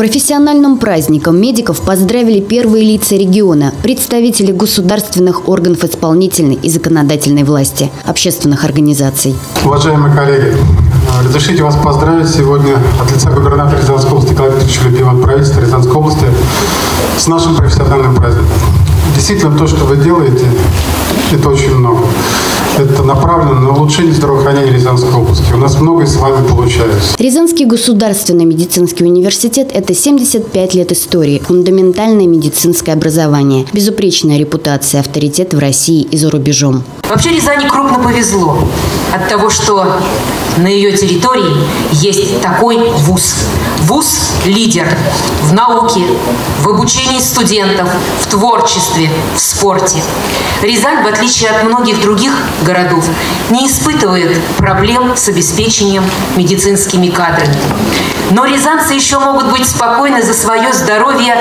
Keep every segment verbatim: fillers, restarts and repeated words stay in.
Профессиональным праздником медиков поздравили первые лица региона, представители государственных органов исполнительной и законодательной власти, общественных организаций. Уважаемые коллеги, разрешите вас поздравить сегодня от лица губернатора Рязанской области Клавдия Лепива, правительства Рязанской области с нашим профессиональным праздником. Действительно, то, что вы делаете, это очень много. Это направлено на улучшение здравоохранения Рязанской области. У нас многое с вами получается. Рязанский государственный медицинский университет – это семьдесят пять лет истории, фундаментальное медицинское образование, безупречная репутация, авторитет в России и за рубежом. Вообще Рязани крупно повезло от того, что на ее территории есть такой вуз. Вуз-лидер в науке, в обучении студентов, в творчестве, в спорте. Рязань, в отличие от многих других городов, не испытывает проблем с обеспечением медицинскими кадрами. Но рязанцы еще могут быть спокойны за свое здоровье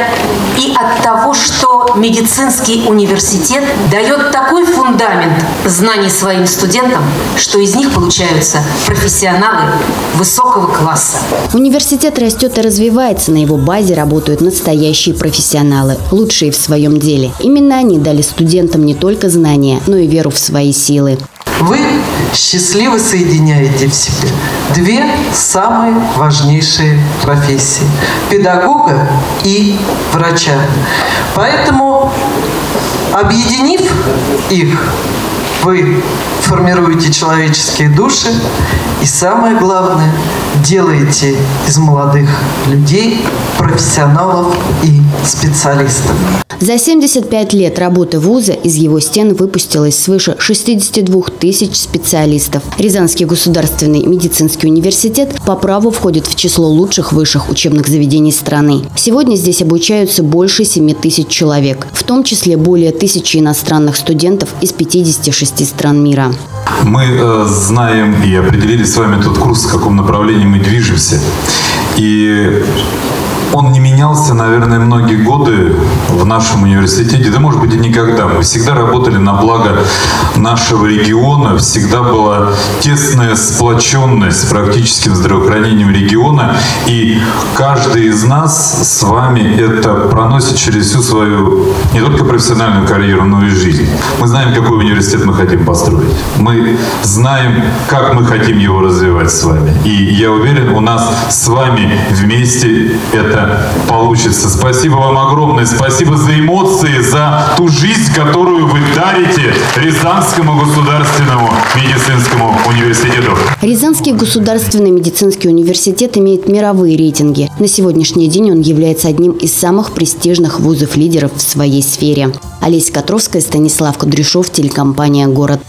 и от того, что медицинский университет дает такой фундамент знаний своим студентам, что из них получаются профессионалы высокого класса. Университет растет и развивается, на его базе работают настоящие профессионалы, лучшие в своем деле. Именно они дали студентам не только знания, но и веру в свои силы. Вы счастливо соединяете в себе две самые важнейшие профессии – педагога и врача. Поэтому, объединив их, вы формируете человеческие души и, самое главное, делаете из молодых людей профессионалов и специалистов. За семьдесят пять лет работы вуза из его стен выпустилось свыше шестидесяти двух тысяч специалистов. Рязанский государственный медицинский университет по праву входит в число лучших высших учебных заведений страны. Сегодня здесь обучаются больше семи тысяч человек, в том числе более тысячи иностранных студентов из пятидесяти шести стран мира. Мы э, знаем и определили с вами тот курс, в каком направлении мы движемся. И он не менялся, наверное, многие годы в нашем университете, да, может быть, и никогда. Мы всегда работали на благо нашего региона, всегда была тесная сплоченность с практическим здравоохранением региона, и каждый из нас с вами это проносит через всю свою не только профессиональную карьеру, но и жизнь. Мы знаем, какой университет мы хотим построить, мы знаем, как мы хотим его развивать с вами. И я уверен, у нас с вами вместе это получится. Спасибо вам огромное. Спасибо за эмоции, за ту жизнь, которую вы дарите Рязанскому государственному медицинскому университету. Рязанский государственный медицинский университет имеет мировые рейтинги. На сегодняшний день он является одним из самых престижных вузов-лидеров в своей сфере. Олеся Котровская, Станислав Кудряшов, телекомпания «Город».